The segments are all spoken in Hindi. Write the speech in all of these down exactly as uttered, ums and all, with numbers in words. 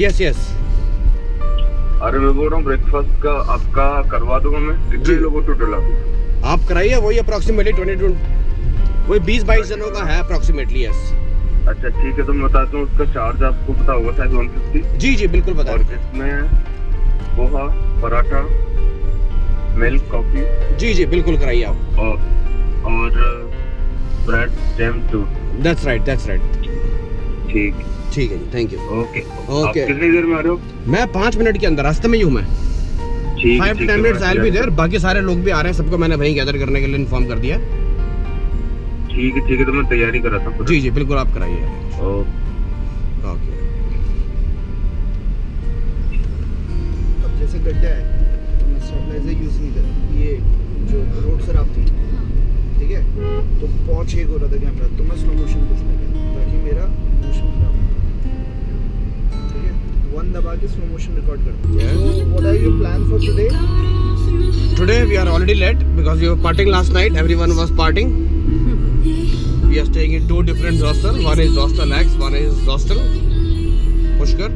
Yes yes. अरे मैं बोल रहा हूँ ब्रेकफास्ट का आपका करवा दूंगा मैं, कितने लोगों टोटल आप आप कराइए, वही अप्रोक्सीमेटली ट्वेंटी वही बीस बाईस जनों का है अप्रोक्सीमेटली। यस अच्छा ठीक है, तो मैं बताता हूँ उसका चार्ज आपको पता होगा शायद वन फिफ्टी। जी जी बिल्कुल बता। और इसमें पोहा, पराठा, मिल्क, कॉफी। जी जी बिल्कुल कराइए आप। और और ब्रेड जैम दूध। That's right that's right. ठीक ठीक है जी, थैंक यू। ओके ओके, कितनी देर में आ रहे हो? मैं पाँच मिनट के अंदर, रास्ते में ही हूँ मैं। Five to ten minutes I will be there. बाकी सारे लोग भी आ रहे हैं, सबको मैंने वहीं गैदर करने के लिए इन्फॉर्म कर दिया। ठीक है ठीक है, तो मैं तैयारी कराता हूँ। जी जी बिल्कुल आप कराइए। ओके अब जैसे गड्ढा है तो मैं स्टेबलाइजर यूज़ नहीं करता, ये जो रोड से रात थी ठीक है, तो पहुँच एक हो रहा था कैमरा, तो मैं स्लो मोशन कुछ नहीं करता ताकि मेरा मोशन खराब हो। ठीक है, वन दबा के स्लो मोशन रिकॉर्ड करता। What are your plan for today? Today we are already late because we were partying last night, everyone was partying. We are staying in two different Zostel. One is Zostel-Lex, one is Zostel-Pushkar.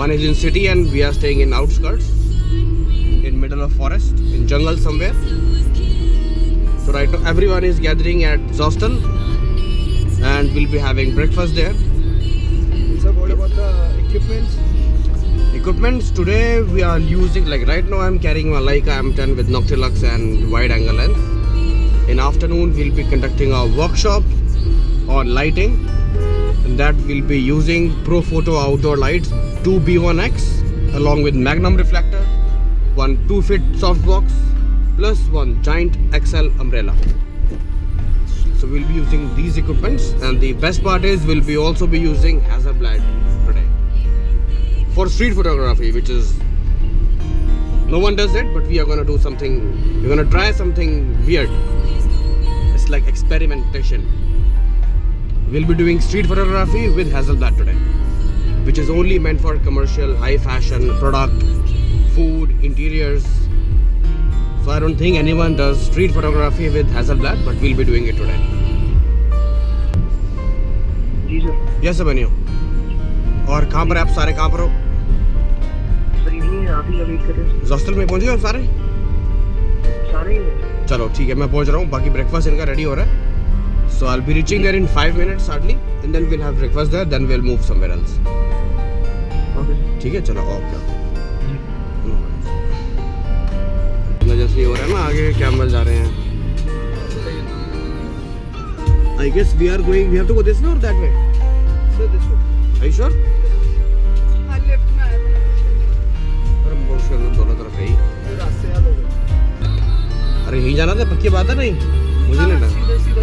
One is in city and we are staying in outskirts, in middle of forest, in jungle somewhere. So right now everyone is gathering at Zostel, and we'll be having breakfast there. Sir, what about the equipments? Equipments today we are using, like right now I am carrying my Leica M ten with Noctilux and wide-angle lens. In afternoon we'll be conducting a workshop on lighting, and that we'll be using Profoto Outdoor Lights two B one X along with Magnum reflector, one two-foot softbox, plus one giant X L umbrella. So we'll be using these equipments, and the best part is we'll be also be using Hasselblad today for street photography, which is no one does it, but we are gonna do something. We're gonna try something weird. Like experimentation. We'll be doing street photography with Hasselblad today, which is only meant for commercial, high fashion, product, food, interiors. So I don't think anyone does street photography with Hasselblad, but we'll be doing it today. जी सर। यस सर बनियो। और कहाँ पर आप सारे कहाँ पर हो? सही नहीं अभी अभी करें। ज़ोस्टल में पहुँच गए आप सारे? सारे ही। चलो ठीक है, मैं पहुंच रहा हूँ। बाकी ब्रेकफास्ट इनका रेडी हो रहा है, so I will be reaching there in five minutes hardly, and then we will have breakfast there, then we will move somewhere else. Okay ठीक है, चलो ओके। मतलब जैसे ये हो रहा है ना, आगे कैमरा जा रहे हैं। I guess we are going, we have to go this way और that way. So this way. Are you sure? हां लेफ्ट में है। और मोशन दोनों तरफ है ही। रास्ते याद हो गए। अरे यहीं जाना था, पक्की बात है? नहीं मुझे नहीं ना। सीधा सीधा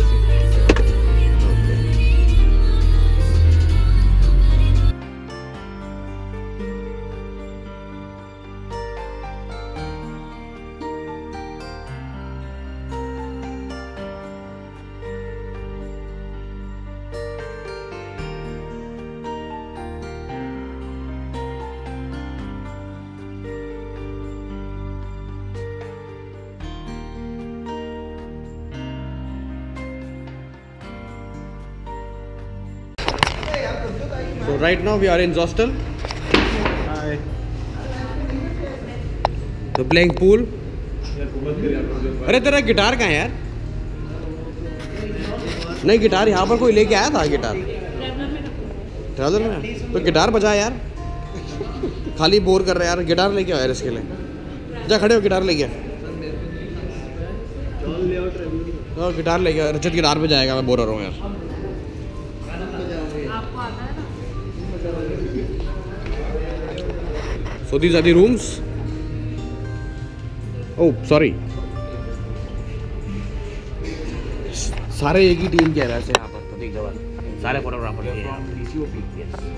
So right now we are in Zostel. Hi. So playing pool. अरे तेरा गिटार कहाँ है यार? नहीं गिटार यहाँ पर कोई लेके आया था गिटार। ट्रैवलर में? तो गिटार बजा यार। खाली बोर कर रहे यार, गिटार लेके आया इसके लिए। जा खड़े हो, गिटार लेके। तो गिटार लेके रचित गिटार बजाएगा, मैं बोर हो रहा हूँ यार। So these are the rooms. Oh, sorry. सारे एक ही टीम के रहते हैं यहाँ पर, प्रतीक धवन। सारे फोटोग्राफर के हैं।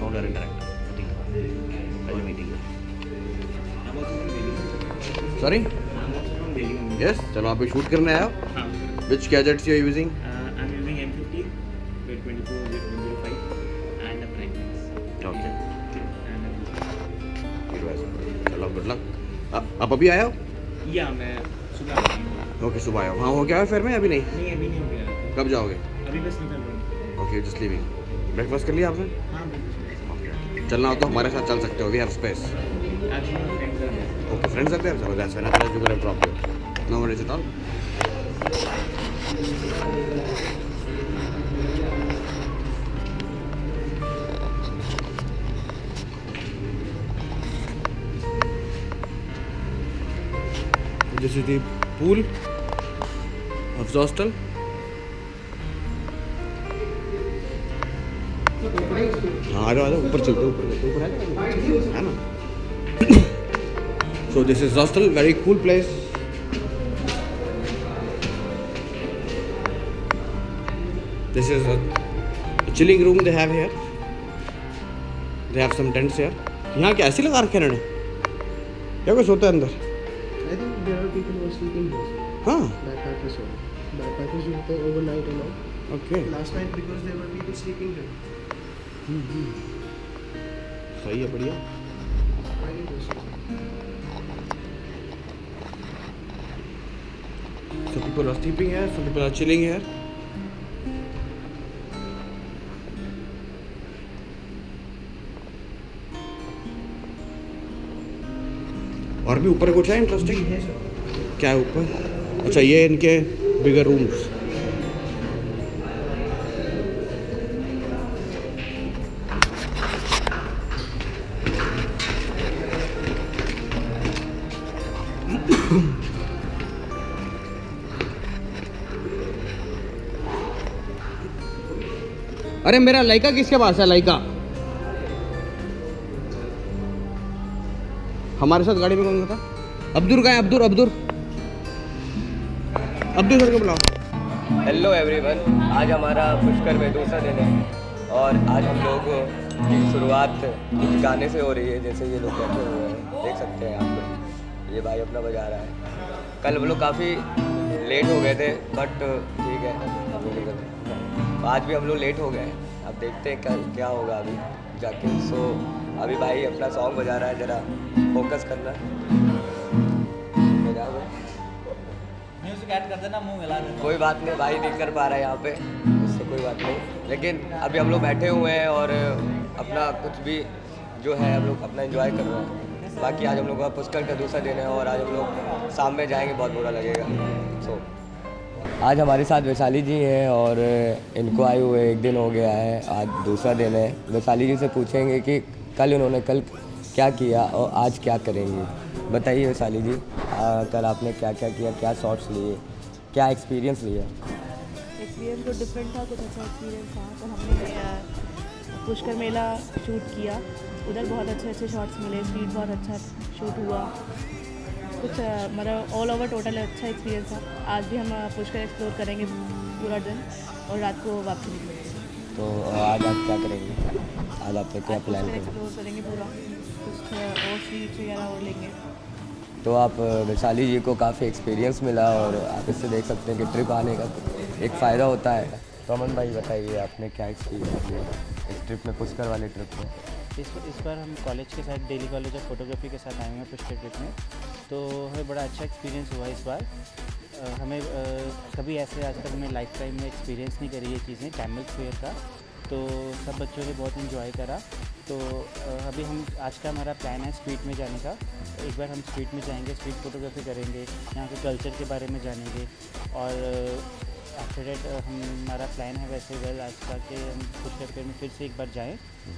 Founder and director Prateek Dhawan. कल मीटिंग। Sorry. Yes. चलो आप भी शूट करने आए हो? हाँ। Which gadgets you are using? I am using M fifteen, twenty-four, twenty-five, and a brightness. Okay. चलो गुड लक। आप अभी आया हो? या मैं सुबह। ओके सुबह आया हो। हाँ हो गया फिर मैं अभी नहीं? नहीं अभी नहीं हो गया। कब जाओगे? अभी बस निकल रहा हूँ। Okay just leaving. ब्रेकफास्ट कर लिया आपने? हाँ। ओके चलना हो तो हमारे साथ चल सकते हो, we have space. Okay friends आते हैं, चलो that's when I will drop you, no worries at all. This is the pool of Zostel. हाँ आ जाओ आ जाओ ऊपर चलते ऊपर ऊपर है ना। So this is Zostel, very cool place. This is a chilling room they have here. They have some tents here. यहाँ क्या ऐसे लगा रखे हैं इन्होंने, क्या कोई सोता है अंदर? I think there are people who are sleeping here. Huh? Backpackers were. Backpackers were there overnight and all. Okay. Last night because there were people sleeping here. Hmm. Hmm. सही है, बढ़िया. Very interesting. Some people are sleeping here. Some people are chilling here. और भी ऊपर कुछ है इंटरेस्टिंग, क्या है ऊपर? अच्छा ये इनके बिगर रूम्स। अरे मेरा लाइका किसके पास है? लाइका हमारे साथ गाड़ी में कौन था? अब्दुल का है, अब्दुल अब्दुल अब्दुल सर को बुलाओ। हेलो एवरीवन, आज हमारा पुष्कर में दूसरा दिन है और आज हम लोग की शुरुआत इस गाने से हो रही है। जैसे ये लोग बैठे हुए हैं, देख सकते हैं आप, ये भाई अपना बजा रहा है। कल हम लोग काफ़ी लेट हो गए थे बट ठीक है, आज भी हम लोग लेट हो गए हैं। अब देखते हैं कल क्या होगा अभी जाके। सो अभी भाई अपना सॉन्ग बजा रहा है, जरा फोकस करना। म्यूजिक ऐड कर देना, मुंह मिला देना। कोई बात नहीं, भाई नहीं कर पा रहा है यहाँ पे, उससे कोई बात नहीं। लेकिन अभी हम लोग बैठे हुए हैं और अपना कुछ भी जो है हम लोग अपना एंजॉय कर रहे हैं। बाकी आज हम लोग का पुष्कर का दूसरा दिन है और आज हम लोग शाम में जाएंगे, बहुत बुरा लगेगा। सो आज हमारे साथ वैशाली जी हैं और इनको आए हुए एक दिन हो गया है, आज दूसरा दिन है। वैशाली जी से पूछेंगे कि कल इन्होंने कल क्या किया और आज क्या करेंगे। बताइए वैशाली जी, आ, कल आपने क्या क्या किया, क्या शॉट्स लिए, क्या एक्सपीरियंस लिया? एक्सपीरियंस तो डिफरेंट था, कुछ अच्छा एक्सपीरियंस था। तो हमने पुष्कर मेला शूट किया, उधर बहुत अच्छे अच्छे शॉट्स मिले, स्पीड बहुत अच्छा शूट हुआ, कुछ मतलब ऑल ओवर टोटल अच्छा एक्सपीरियंस था। आज भी हम पुष्कर एक्सप्लोर करेंगे पूरा दिन और रात को वापसी निकलेंगे। तो आज आप क्या करेंगे? आज आप क्या प्लान करेंगे? एक्सप्लोर करेंगे पूरा, कुछ और स्वीट्स वगैरह और लेंगे। तो आप वैशाली जी को काफ़ी एक्सपीरियंस मिला और आप इससे देख सकते हैं कि ट्रिप आने का एक फ़ायदा होता है। तो अमन भाई बताइए, आपने क्या एक्सपीरियंस किया इस ट्रिप में, पुष्कर वाले ट्रिप में? इस इस बार हम कॉलेज के साथ, डेली कॉलेज ऑफ फोटोग्राफी के साथ आए हैं पुष्कर ट्रिप में, तो हमें बड़ा अच्छा एक्सपीरियंस हुआ इस बार। आ, हमें आ, कभी ऐसे आज तक हमने लाइफ टाइम में एक्सपीरियंस नहीं करी ये चीज़ें, कैमल फेयर का। तो सब बच्चों ने बहुत इन्जॉय करा। तो अभी हम आज का हमारा प्लान है स्ट्रीट में जाने का। एक बार हम स्ट्रीट में जाएंगे, स्ट्रीट फोटोग्राफी करेंगे, यहाँ के कल्चर के बारे में जानेंगे और आफ्टर डेट हम हमारा प्लान है वैसे वेल आज का कि हम पुष्कर फेयर में फिर से एक बार जाएँ,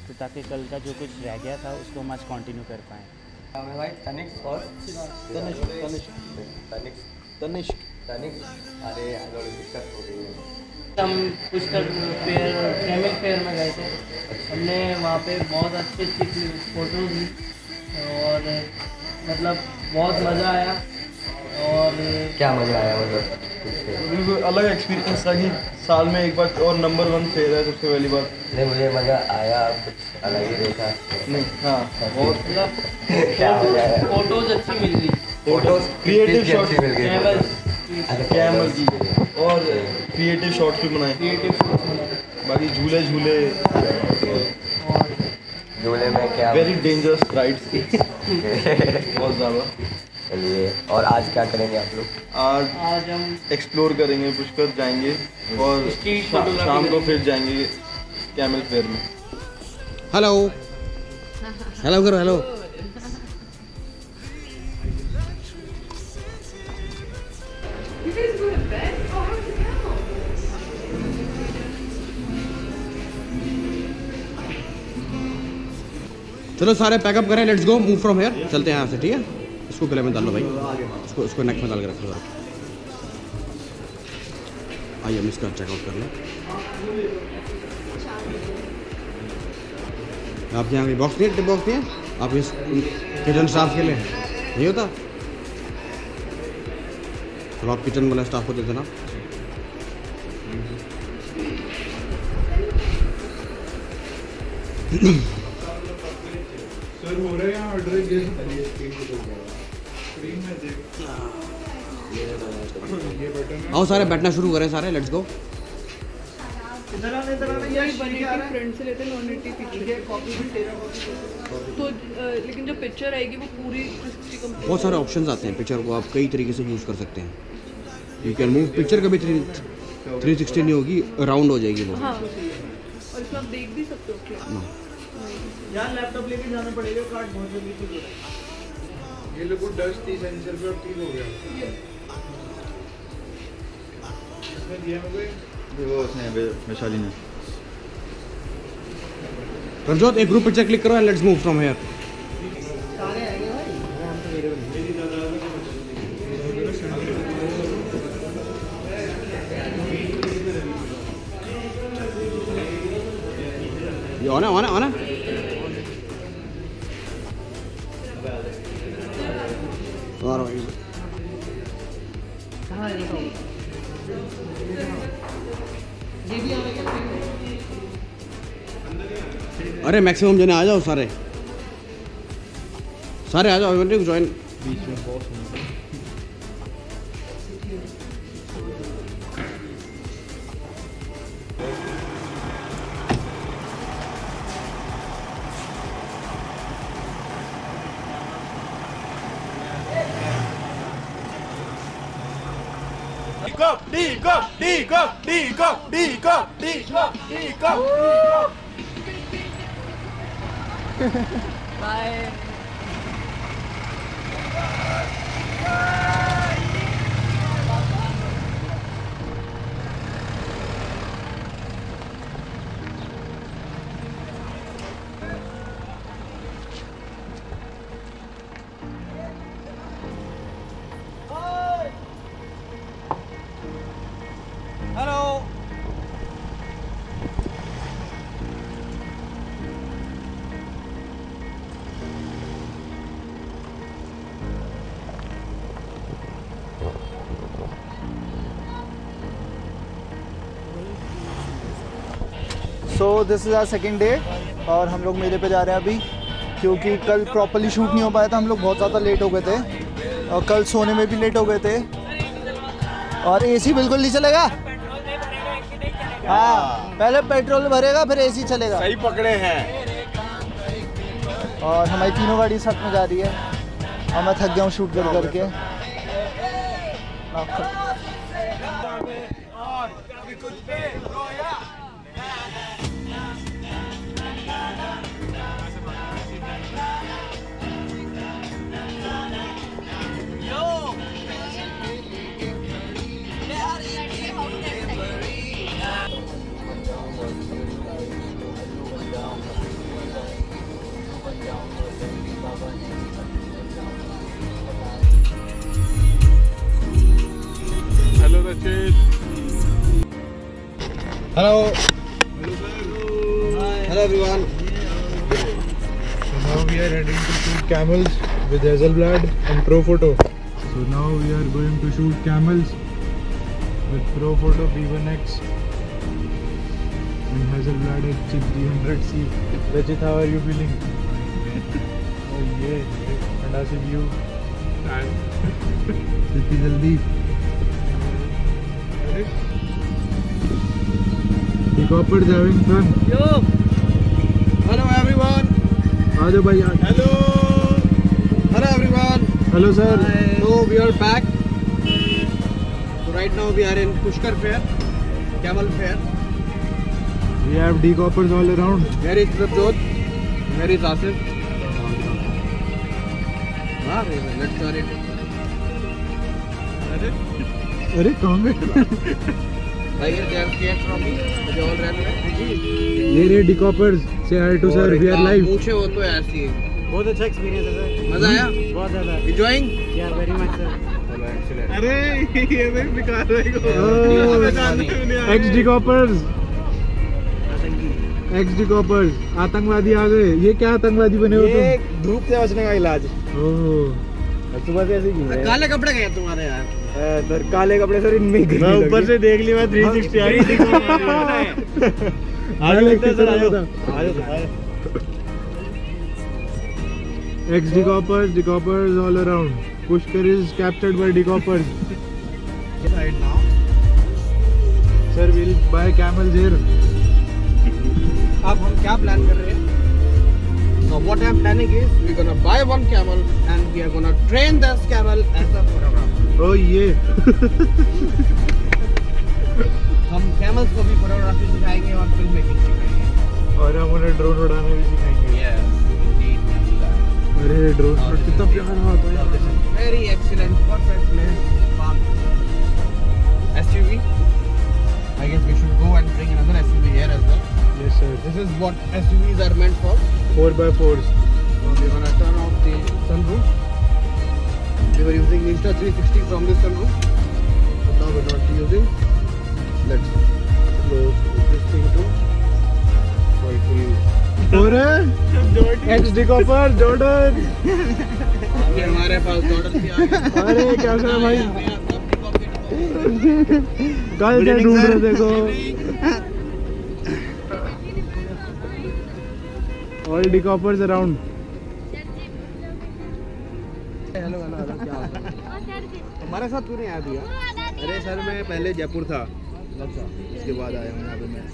तो ताकि कल का जो कुछ रह गया था उसको हम आज कंटिन्यू कर पाएँ। भाई तनिष्क और तनिष्क तनिष्क तनिष्क तनिष्क अरे दिक्कत हो गई है। हम पुष्कर फेयर कैमल फेयर में गए थे, हमने वहाँ पे बहुत अच्छी अच्छी फोटो ली और मतलब बहुत मज़ा आया। और क्या मज़ा आया, मतलब बिल्कुल अलग एक्सपीरियंस था कि साल में एक बार और नंबर वन फेयर है सबसे पहली बार। नहीं मुझे मज़ा आया, कुछ अलग ही देखा। नहीं हाँ बहुत मतलब फोटोज अच्छी मिल रही, फोटोज क्रिएटिव शॉट्स मिल गए, कैमल की और क्रिएटिव शॉट्स भी बनाए, क्रिएटिव शॉट्स। बाकी झूले झूले और झूले में क्या वेरी डेंजरस राइड्स थी बहुत ज़्यादा। चलिए और आज क्या करेंगे आप लोग? आज आज हम एक्सप्लोर करेंगे, पुष्कर जाएंगे और शाम को फिर जाएंगे कैमल फेयर में। हेलो हेलो करो हेलो। चलो सारे पैकअप करें, let's go, move from here, चलते हैं यहाँ से। ठीक है, इसको गले में डाल लो भाई, इसको इसको नेक में डाल के रखो। आइए हम इसका चेकआउट कर लें। आपके यहाँ बॉक्स नहीं है, बॉक्स नहीं है, आप इस किचन स्टाफ के लिए नहीं होता, तो आप किचन वाला स्टाफ को दे देना। सर हो रहा है ऑर्डर, आओ सारे बैठना शुरू करें सारे, लेट्स गो। इधर आने इधर आने यार, बनेगी फ्रंट से लेते नॉनेटी पीछे कॉपी भी तेरा कॉपी तो। लेकिन जो पिक्चर आएगी वो पूरी थ्री सिक्सटी। बहुत सारे ऑप्शंस आते हैं, पिक्चर को आप कई तरीके से यूज़ कर सकते हैं। यू कैन मूव पिक्चर, कभी थ्री सिक्सटी नहीं होगी, राउंड हो जाएगी वो। हाँ, और इसमें आप देख भी सकते हो यार। लैपटॉप लेके जाना पड़ेगा, कार्ड बहुत जल्दी से जुड़ेगा। ये लोगों डस्ट सेंसर पे ठीक हो गया, इसमें दिया मुझे वो उसने वैशाली ने। रंजोत एक ग्रुप पिक्चर क्लिक करो and let's move from here. सारे आएंगे भाई, हम तो मेरे को ये आना आना आना अरे मैक्सिमम जने आ जाओ सारे, सारे आ जाओ ज्वाइन। बीच में बहुत D cop D cop D cop D cop D cop D cop D cop. Bye. So this is our second day और हम लोग मेले पे जा रहे हैं अभी, क्योंकि कल प्रॉपरली शूट नहीं हो पाया था, हम लोग बहुत ज़्यादा लेट हो गए थे और कल सोने में भी लेट हो गए थे और एसी बिल्कुल नहीं चलेगा। हाँ, पहले पेट्रोल भरेगा फिर एसी चलेगा। सही पकड़े हैं। और हमारी तीनों गाड़ी साथ में जा रही है और मैं थक गया हूँ शूट कर करके। Hello Rachit, hello hello everyone. So now we are heading to shoot camels with Hasselblad and Profoto. So now we are going to shoot camels with Profoto B one X and Hasselblad H three hundred C. Rachit, how are you feeling? Oh yeah, fantastic view. इतनी जल्दी helicopter driving fun. Yo hello everyone, आ जाओ भाई। Hello hello everyone, hello sir. So we are back, right now we are in Pushkar fair, camel fair. We have decoppers all around. Where is Prabjot? Where is Asif? Ah, let's go. अरे कौन ये रे डिकॉपर्स से hi to sir we are live पूछे हो तो ऐसी बहुत अच्छा एक्सपीरियंस है सर मजा आया बहुत ज्यादा एंजॉयिंग यार वेरी मच सर अरे ये भी बेकार रहेगा एक्स डिकॉपर्स एक्स डिकॉपर्स आतंकवादी आ गए ये क्या आतंकवादी बने हो तुम ये धूप से बचने का इलाज ओह सुबह से ऐसे घूम रहे काले कपड़े गए तुम्हारे यार सर काले कपड़े सर इनमें मैं ऊपर से देख लिया तीन सौ साठ आ रही है आज लगता है सर आ जाओ आ जाओ X Decoppers Decoppers all around Pushkar is captured by डिकॉपर्स right now sir will buy camels here आप हम क्या प्लान कर रहे हैं so what I am planning is we gonna buy one camel and we are gonna train this camel as a photographer ओ ये हम कैमल्स को भी फोटोग्राफी सिखाएंगे और फिल्म मेकिंग सिखाएंगे और हम उन्हें ड्रोन उड़ाना भी सिखाएंगे यस इंडीड अरे ड्रोन शॉट कितना प्यारा होता है very excellent perfect place SUV I guess we should go and bring another SUV here as well yes sir this is what SUVs are meant for four by fours so we gonna turn off the sunroof We were using Insta three sixty from this sunroof, but now we're not using. Let's close this thing too. Rightfully. और X डिकॉपर जॉर्डन। अरे हमारे पास जॉर्डन भी आ गया। अरे क्या करा भाई? कल क्या ढूंढ रहे देखो। All decoppers around. हमारे साथ तूने याद दिया अरे सर मैं पहले जयपुर था अच्छा उसके बाद आया हूँ यहाँ पे मैं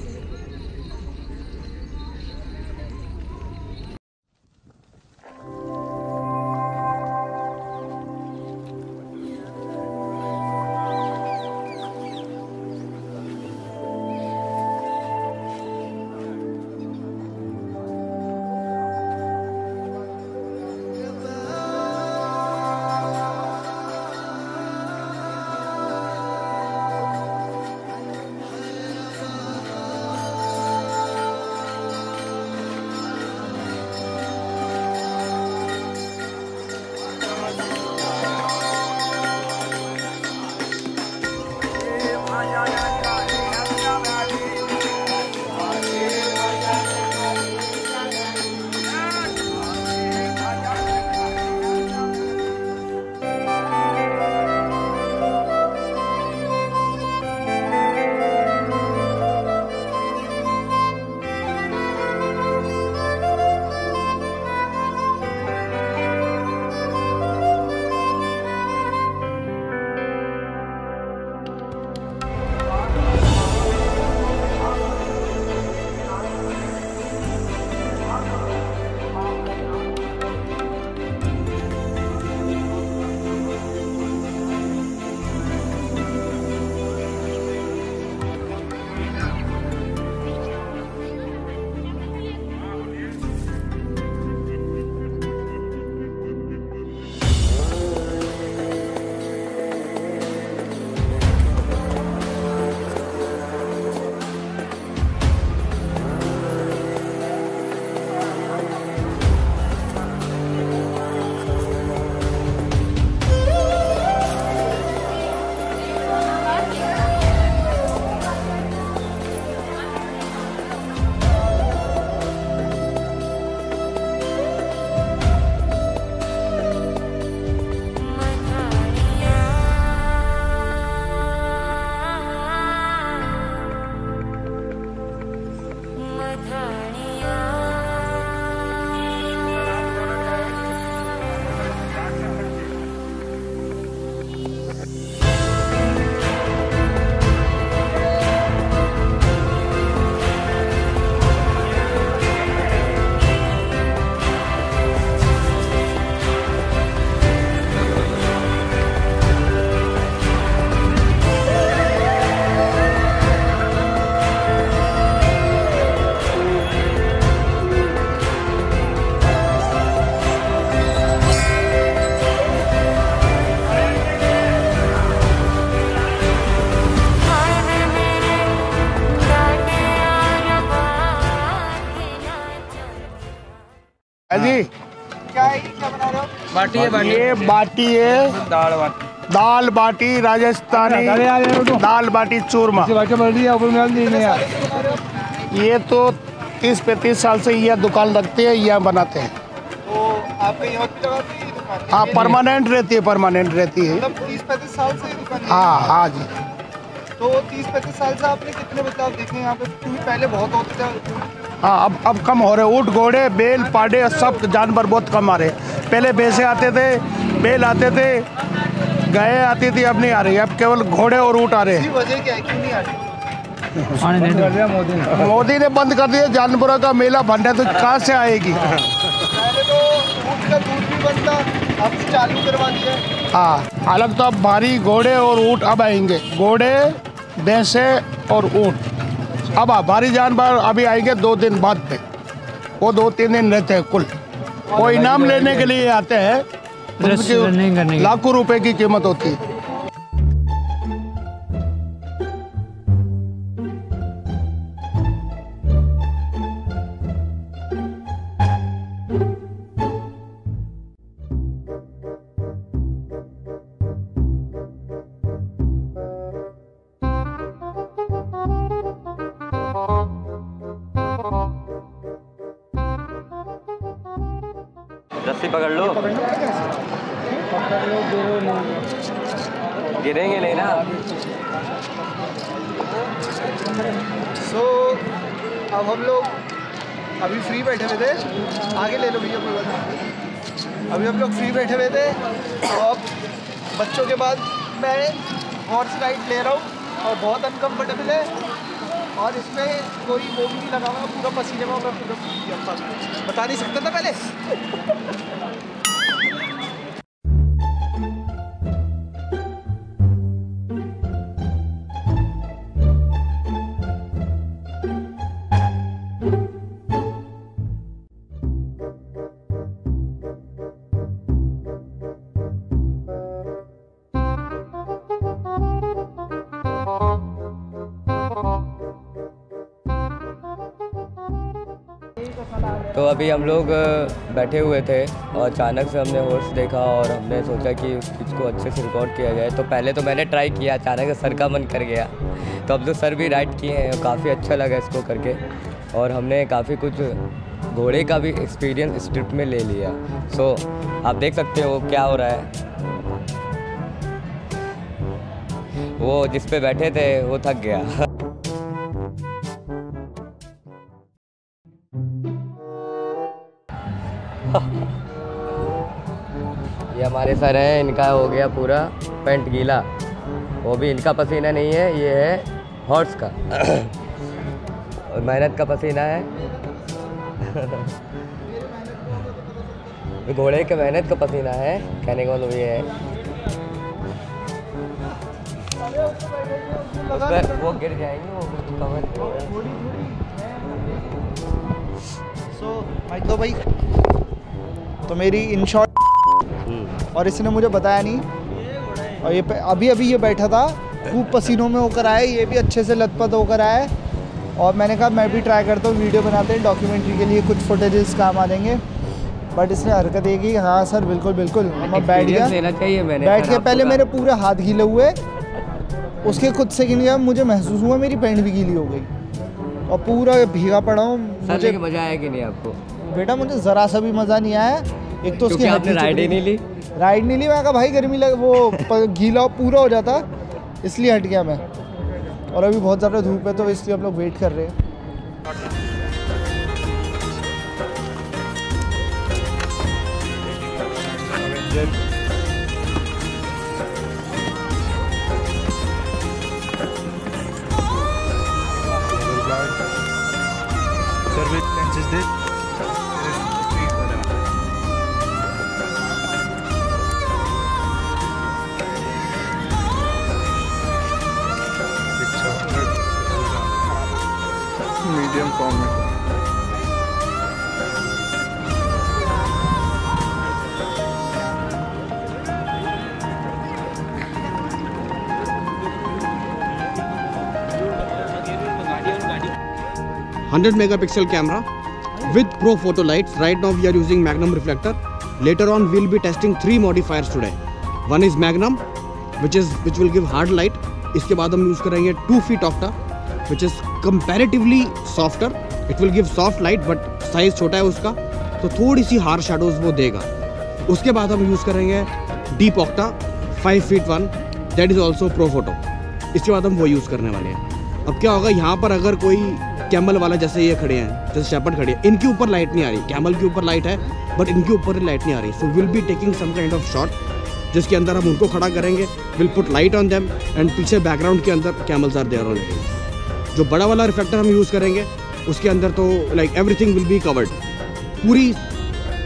जी क्या है, क्या बना रहे हो? बाटी है, बाटी ये बाटी है, दाल बाटी, दाल बाटी राजस्थानी दाल बाटी चूरमा। ये तो तीस पैंतीस साल से यह दुकान लगती है, यह बनाते हैं। तो आपके यहाँ की दुकान? हाँ, परमानेंट रहती है, परमानेंट रहती है। मतलब तीस पैंतीस साल से दुकान? हाँ हाँ जी। तो तीस पैंतीस साल से आपने कितने बदलाव देखे यहाँ पे? क्योंकि पहले बहुत होते थे। हाँ, अब अब कम हो रहे। ऊँट घोड़े बैल पाड़े सब जानवर बहुत कम आ रहे। पहले भैंसे आते थे, बैल आते थे, गाय आती थी, अब नहीं आ रही। अब केवल घोड़े और ऊँट आ रहे हैं। वजह क्या है, क्यों नहीं आ रही? मोदी ने बंद कर दिया जानवरों का मेला भंडार, तो कहाँ से आएगी? पहले तो ऊँट का दूध भी बनता, अब चालू करवा दिया। हाँ, अलग तो अब भारी घोड़े और ऊँट अब आएंगे, घोड़े भैंसे और ऊँट। अब भारी जानवर अभी आएंगे दो दिन बाद पे, वो दो तीन दिन रहते हैं कुल। वो इनाम लेने के लिए आते हैं, लाखों रुपए की कीमत होती है। रस्सी पकड़ लो, गिरेंगे नहीं ना। सो अब हम लोग अभी फ्री बैठे हुए थे, आगे ले लो भैया कोई बात नहीं। अभी हम लोग फ्री बैठे हुए थे, अब बच्चों के बाद मैं हॉर्स राइड ले रहा हूँ और बहुत अनकम्फर्टेबल है, और इसमें कोई वो भी नहीं लगा हुआ, पूरा पसीने में पूरा पूरा बता नहीं सकता था पहले। तो अभी हम लोग बैठे हुए थे और अचानक से हमने हॉर्स देखा और हमने सोचा कि उस चीज़ को अच्छे से रिकॉर्ड किया जाए। तो पहले तो मैंने ट्राई किया, अचानक से सर का मन कर गया, तो अब तो सर भी राइड किए हैं और काफ़ी अच्छा लगा इसको करके। और हमने काफ़ी कुछ घोड़े का भी एक्सपीरियंस स्ट्रिप में ले लिया। सो आप देख सकते हो क्या हो रहा है। वो जिस पे बैठे थे वो थक गया। ये हमारे सर हैं, इनका हो गया पूरा पेंट गीला, वो भी इनका पसीना नहीं है, ये है हॉर्स का और मेहनत का पसीना है। घोड़े के मेहनत का पसीना है, कहने का मतलब ये है। वो गिर जाएंगे, वो कवर। तो भाई तो मेरी इन शॉर्ट, और इसने मुझे बताया नहीं, और ये अभी अभी ये बैठा था, खूब पसीनों में होकर आया, ये भी अच्छे से लथपथ होकर आया। और मैंने कहा मैं भी ट्राई करता हूँ, वीडियो बनाते हैं डॉक्यूमेंट्री के लिए, कुछ फुटेजेस काम आ जाएंगे। बट इसने हरकत ये की, हाँ सर बिल्कुल बिल्कुल, मैं बैठ गया। बैठ के पहले मेरे पूरे हाथ गीले हुए, उसके कुछ सेकंड के मुझे महसूस हुआ मेरी पैंट भी गीली हो गई और पूरा भीगा पड़ा हूँ। मुझे मज़ा आया कि नहीं आपको? बेटा मुझे ज़रा सा भी मज़ा नहीं आया। एक तो उसकी आपने राइड ही नहीं ली, राइड नहीं ली। मैं कहा भाई गर्मी लग, वो गीला पूरा हो जाता, इसलिए हट गया मैं। और अभी बहुत ज़्यादा धूप है, तो इसलिए हम लोग वेट कर रहे हैं। मीडियम फॉर्म में hundred megapixel camera with Profoto lights. Right now we are using Magnum reflector. Later on we'll be testing three modifiers today. One is Magnum, which is which will give hard light. इसके बाद हम use करेंगे two feet octa, which is comparatively softer. It will give soft light, but size छोटा है उसका, तो थोड़ी सी hard shadows वो देगा. उसके बाद हम use करेंगे deep octa, five feet one. That is also Profoto. इसके बाद हम वो use करने वाले हैं. अब क्या होगा यहाँ पर अगर कोई कैमल वाला जैसे ये खड़े हैं, जैसे शेपर्ड खड़े हैं, इनके ऊपर लाइट नहीं आ रही. कैमल के ऊपर लाइट है बट इनके ऊपर लाइट नहीं आ रही. So will be taking some kind of shot जिसके अंदर हम उनको खड़ा करेंगे. Will put light on them and पीछे बैकग्राउंड के अंदर कैमल्स आर देयर ऑलरेडी. जो बड़ा वाला रिफ्लेक्टर हम यूज़ करेंगे उसके अंदर तो like everything will be covered. पूरी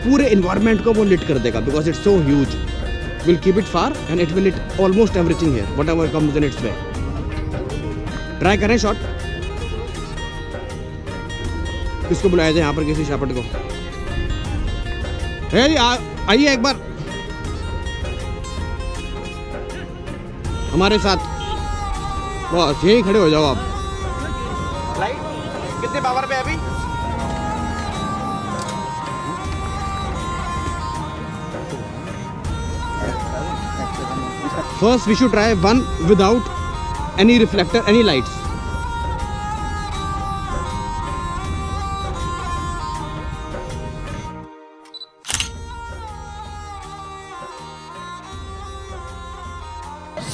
पूरे इन्वायरमेंट को वो लिट कर देगा because it's so huge. Will keep it far and it will lit almost everything here whatever comes in its way. Try करें शॉट. किसको बुलाया जाए यहाँ पर? किसी शेपर्ड को. अरे आइए एक बार हमारे साथ. बस यही खड़े हो जाओ आप. लाइट कितने पावर पे है अभी? First we should try one without any reflector, any lights.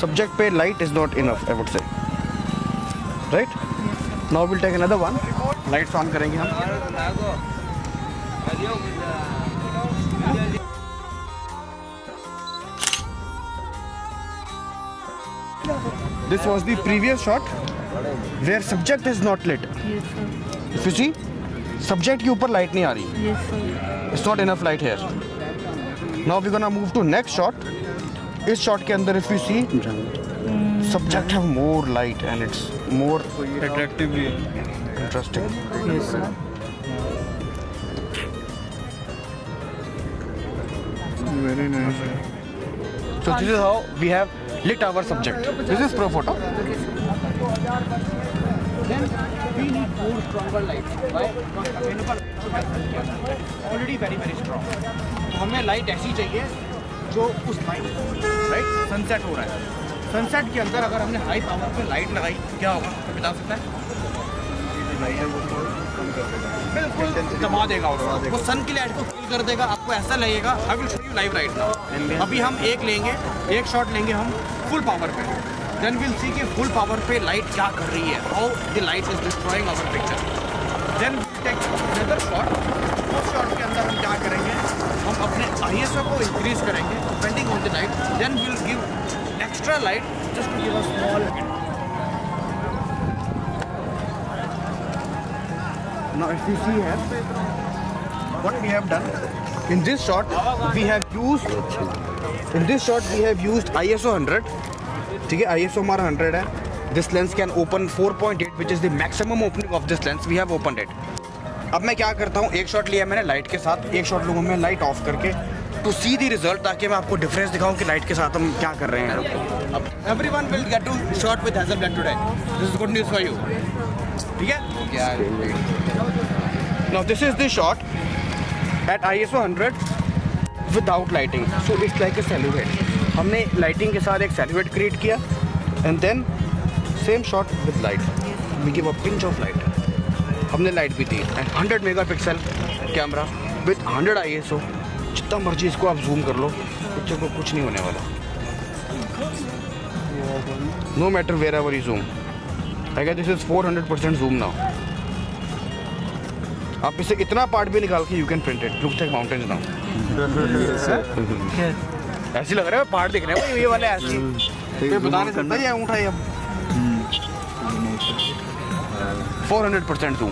Subject पे light is not enough, I would say. Right? Yes. Now we'll take another one. Lights on करेंगे हम. This was the previous shot where subject is not lit. Yes, sir. If you see, subject के ऊपर light नहीं आ रही. Yes, sir. It's not enough light here. Now we're gonna move to next shot. इस शॉट के अंदर if you see subject have more light and it's more attractive, interesting. Very nice. So this is how we have lit our subject. This is Profoto. Then we need more stronger lights. Why? Already very very strong. तो हमें लाइट ऐसी चाहिए जो उस टाइम राइट सनसेट हो रहा है. सनसेट के अंदर अगर हमने हाई पावर पे लाइट लगाई क्या होगा बता सकता है? बिल्कुल दबा देगा. और वो सन की लाइट को किल कर देगा. आपको ऐसा लगेगा. I will show you live right now. अभी हम एक लेंगे, एक शॉट लेंगे हम फुल पावर पे. देन विल सी कि फुल पावर पे लाइट क्या कर रही है. How the light is destroying our picture. Then take another shot. उस शॉट के अंदर हम क्या करेंगे? हम अपने आईएसओ को इंक्रीज करेंगे depending on the light. Then we will give extra light just to give a small hint. Now if you see here what we have done in this shot, we have used in this shot we have used ISO hundred. ठीक है, आईएसओ हमारा हंड्रेड है. This lens can open four point eight which is the maximum opening of this lens. We have opened it. अब मैं क्या करता हूँ, एक शॉट लिया मैंने लाइट के साथ, एक शॉट लूँगा मैं लाइट ऑफ करके टू सी दी रिजल्ट, ताकि मैं आपको डिफरेंस दिखाऊँ कि लाइट के साथ हम क्या कर रहे हैं. अब everyone will get to shot with Hasselblad today. This is good news for you. ठीक है. Now this is this shot at ISO hundred without lighting. So it's like a salute. हमने लाइटिंग के साथ एक सैल्यूट क्रिएट किया and then same shot with light. We give a pinch of light. हमने लाइट भी दी and hundred mega pixel camera with hundred I S O. जितना मर्जी इसको आप जूम कर लो, पिक्चर को कुछ नहीं होने वाला. No matter where ever you zoom. I guess this is four hundred percent zoom now. आप इसे इतना पार्ट भी निकाल के you can print it. Look like mountains now. ऐसे लग रहा है पहाड़ दिख रहे हैं. ये वाले ऐसे बता नहीं सकता. ये ऊँट है. अब फोर हंड्रेड परसेंट zoom.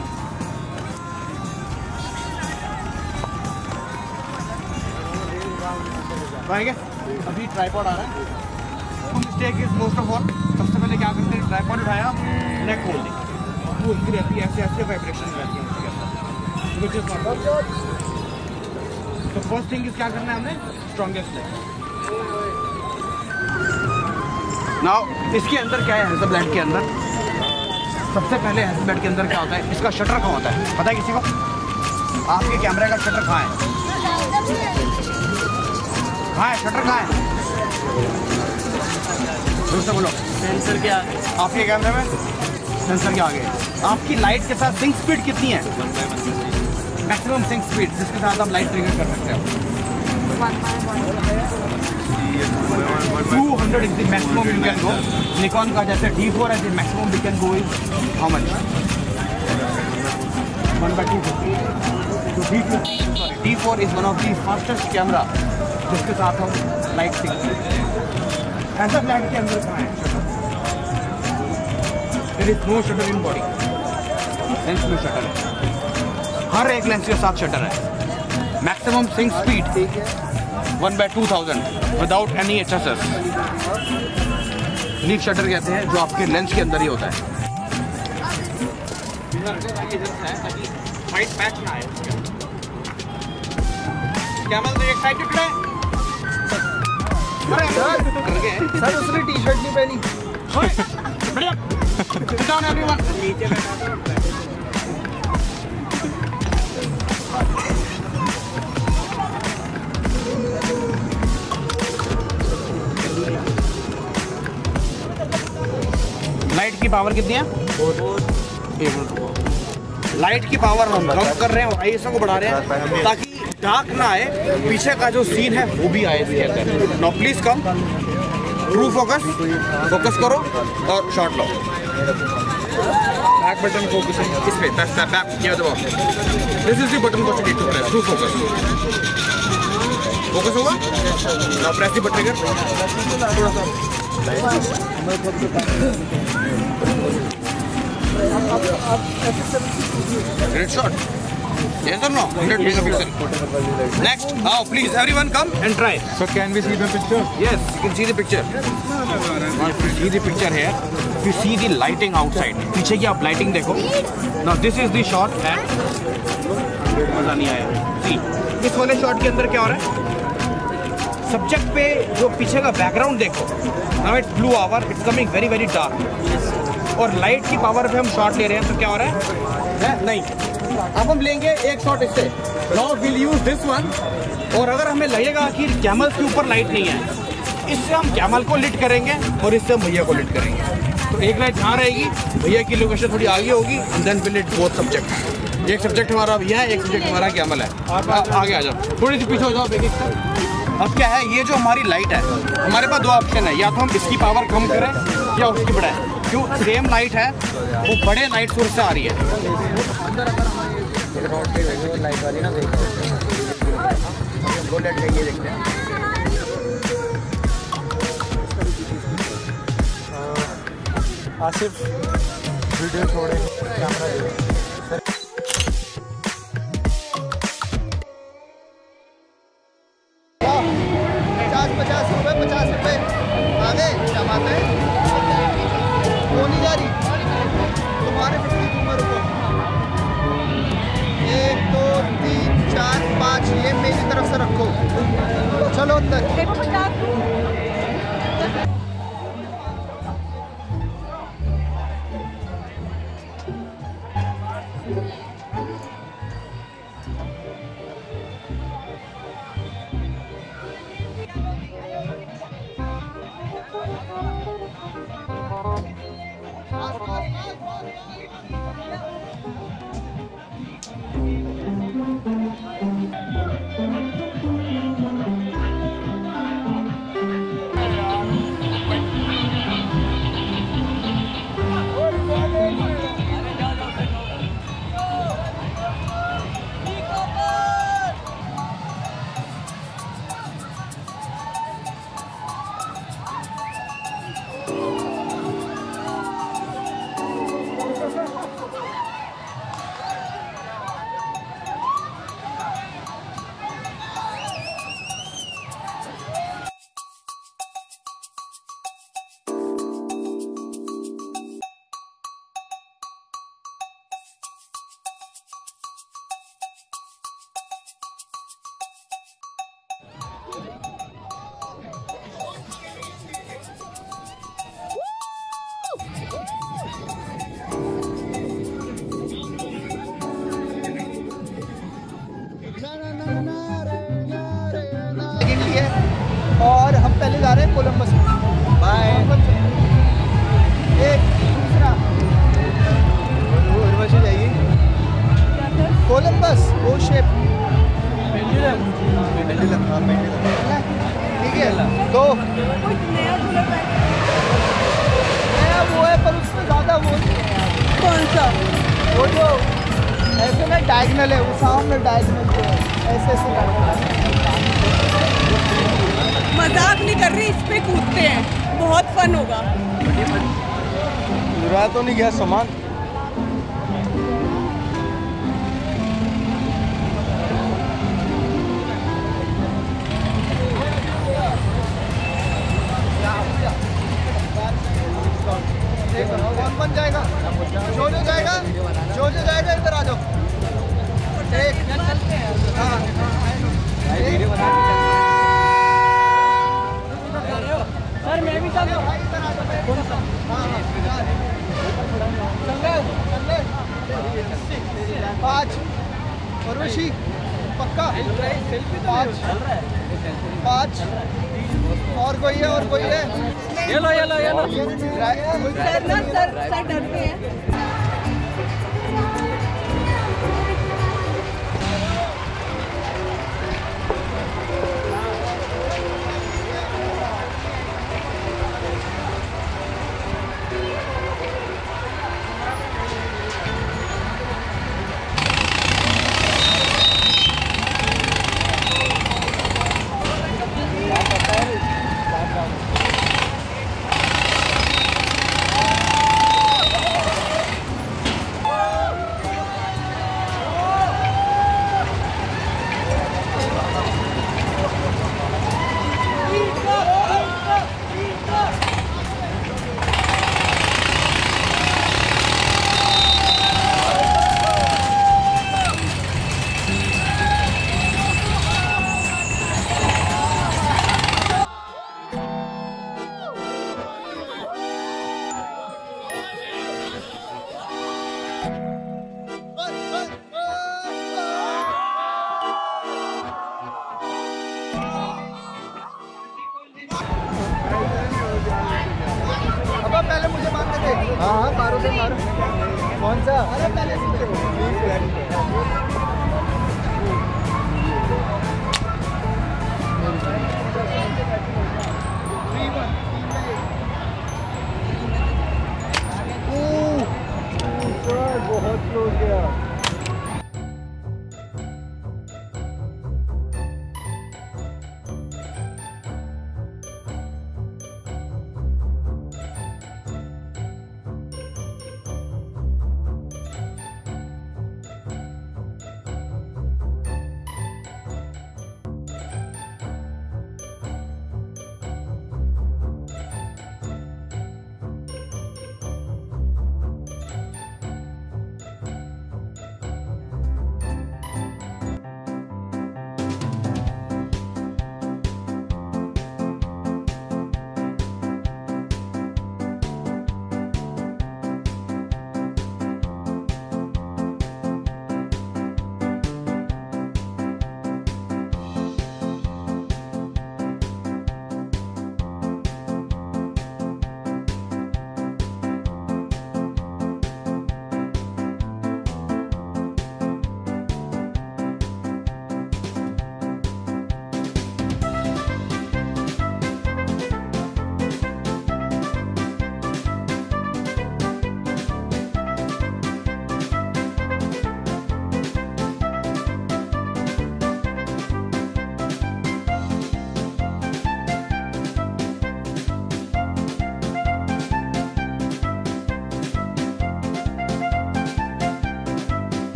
अभी ट्राइपॉड आ रहा है. Mistake is most of all. सबसे पहले क्या करते हैं, ट्राइपॉड उठाया, नेक खोल दी, वो हिलती रहती है. ऐसे ऐसे वाइब्रेशन रहती है उसके अंदर, विच इज नॉट गुड. तो फर्स्ट थिंग इज क्या करना है हमें, स्ट्रॉन्गेस्ट है. नाउ इसके अंदर क्या है Hasselblad के अंदर? सबसे पहले Hasselblad के अंदर क्या होता है, इसका शटर कहाँ होता है पता है किसी को? आपके कैमरे का शटर कहाँ है? कहाँ है शटर कहाँ है? दोस्तों बोलो। सेंसर के आगे। आपके कैमरे में सेंसर के आगे। आपकी लाइट के साथ सिंक स्पीड कितनी है? मैक्सिमम सिंक स्पीड जिसके साथ आप लाइट ट्रिगर कर सकते हो। Two hundred is the maximum you can go. Nikon का जैसे डी फोर है, maximum you can go is how much? D four is one of the fastest camera जिसके साथ हम लाइट ऐसा लाइट के अंदर कहाँ है? There is no shutter in body. Lens में शटर है, हर एक लेंस के साथ शटर है। Maximum sync speed one by two thousand without any H S S. Leaf shutter कहते हैं जो आपके लेंस के अंदर ही होता है। सर उसने टी शर्ट नहीं पहनी। बढ़िया। लाइट की पावर कितनी है? लाइट की पावर हम कम कर रहे हैं और आईएसओ को बढ़ा रहे हैं ताकि डार्क ना आए, पीछे का जो सीन है वो भी आए इसके अंदर। No please come, true focus, focus करो और शॉट लो। बैक बटन फोकस इस पे दस तक बैक किया दबाओ। दिस इज द बटन को click to press, true focus. Focus होगा ना, प्रेस द बटन कर थोड़ा सा। Great shot. Yes or no? one hundred percent. Next, now please everyone come and try. So can we see the picture? Yes, you can see the picture. Now if you see the picture here, if you see the lighting outside, पीछे की आप lighting देखो. Now this is the shot and मजा नहीं आया. See, इस वाले shot के अंदर क्या हो रहा है? सब्जेक्ट पे जो पीछे का बैकग्राउंड देखो. Now it's blue hour. It's coming very very dark. और लाइट की पावर पे हम शॉट ले रहे हैं तो क्या हो रहा है? है? नहीं, अब हम लेंगे एक शॉट इससे। Now will use this one. और अगर हमें लगेगा कि कैमल के ऊपर लाइट नहीं है, इससे हम कैमल को लिट करेंगे और इससे हम भैया को लिट करेंगे। तो एक लाइट यहाँ रहेगी, भैया की लोकेशन थोड़ी आगे होगी and then will lit both subject. एक सब्जेक्ट हमारा भैया है, एक सब्जेक्ट हमारा कैमल है। आप आगे आ जाओ, थोड़ी सी पीछे हो जाओ। अब क्या है, ये जो हमारी लाइट है, हमारे पास दो ऑप्शन है, या तो हम इसकी पावर कम करें या उसकी बढ़ाएं। जो सेम लाइट है वो बड़े लाइट सोर्स से आ रही है। आसिफ वीडियो छोड़े कैमरा। पचास पचास रुपए पचास रुपए आगे जमाते नहीं जा रही तुम्हारे उम्र को। एक दो तीन चार पाँच, ये मेरी तरफ से रखो। चलो तक देखो। है कोलंबस बाय एक दूसरा उर्वशी जाएगी कोलंबस वो शेप पेंडुलम पेंडुलम हाँ पेंडुलम ठीक है। तो नया वो है पर उसमें ज़्यादा वो कौन सा वो जो ऐसे में डायगनल है वो सामने डायगनल है ऐसे ऐसे मजाक नहीं कर रही इस पर कूदते हैं बहुत फन होगा। बुरा तो नहीं गया सामान बन जाएगा जो जो जाएगा जो जो जाएगा इधर आ जाओ एक हाँ सर मैं भी चल रहा हूँ पाँच उर्वशी पक्का पाँच पाँच और कोई है और कोई है ये लो ये लो ये लो सर ना सर सर डरते हैं।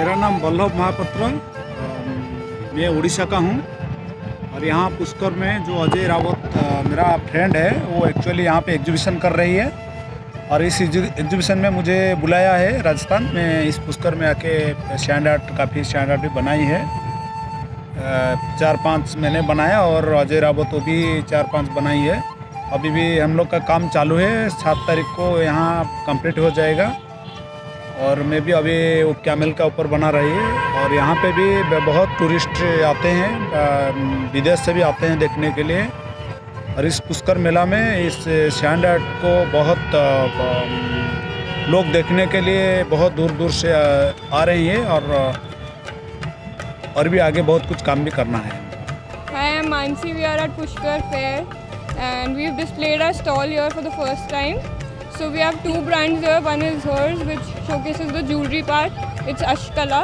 मेरा नाम वल्लभ महापात्र, मैं उड़ीसा का हूँ और यहाँ पुष्कर में जो अजय रावत मेरा फ्रेंड है वो एक्चुअली यहाँ पे एग्जीबिशन कर रही है और इस एग्जीबिशन में मुझे बुलाया है राजस्थान में। इस पुष्कर में आके स्टैंड आर्ट, काफ़ी स्टैंड आर्ट भी बनाई है, चार पांच मैंने बनाया और अजय रावत वो भी चार पांच बनाई है। अभी भी हम लोग का काम चालू है, सात तारीख को यहाँ कंप्लीट हो जाएगा और मैं भी अभी वो कैमल का ऊपर बना रही है। और यहाँ पे भी बहुत टूरिस्ट आते हैं, विदेश से भी आते हैं देखने के लिए और इस पुष्कर मेला में इस स्टैंड आर्ट को बहुत लोग देखने के लिए बहुत दूर दूर से आ रही हैं और और भी आगे बहुत कुछ काम भी करना है। Hi, I'm Mansi. We are at Pushkar Fair and we've displayed our stall here for the first time. So we have two brands here. One is hers, which showcases the jewelry part. It's Ashkala,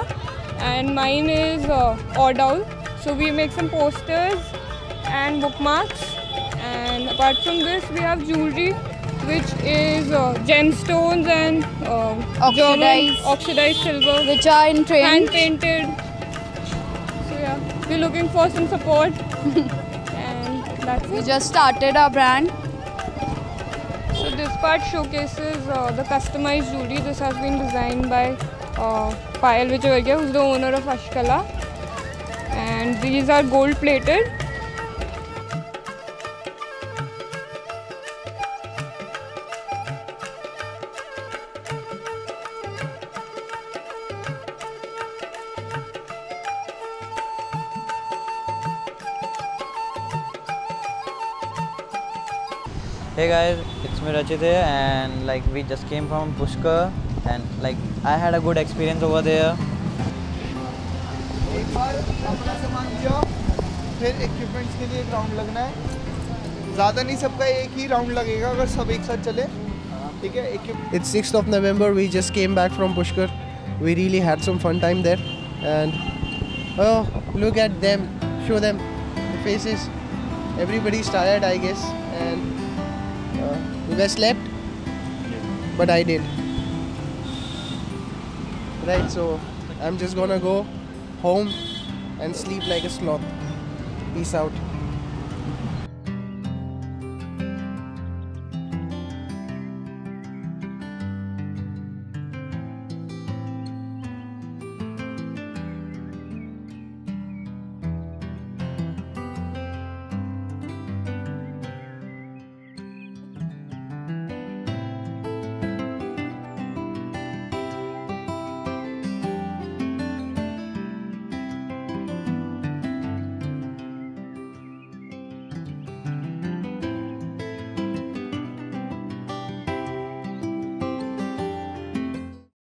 and mine is uh, Ordal. So we make some posters and bookmarks. And apart from this, we have jewelry, which is uh, gemstones and uh, oxidized, oxidized silver, which are in trend, hand painted. So yeah, we're looking for some support, and that's it. We just started our brand. So this part showcases uh, the customized jewelry. This has been designed by uh, Payal Vijayvergia, who's the owner of Ashkala, and these are gold plated. Hey guys, it's me Rachit here, and like we just came from Pushkar, and like I had a good experience over there. एक बार अपना सामान दिया, फिर equipments के लिए round लगना है। ज़्यादा नहीं, सबका एक ही round लगेगा अगर सब एक साथ चले, ठीक है? It's sixth of November. We just came back from Pushkar. We really had some fun time there, and oh, look at them, show them the faces. Everybody's tired, I guess, and Uh, you guys slept? But I did. Right, so I'm just gonna go home and sleep like a sloth. Peace out.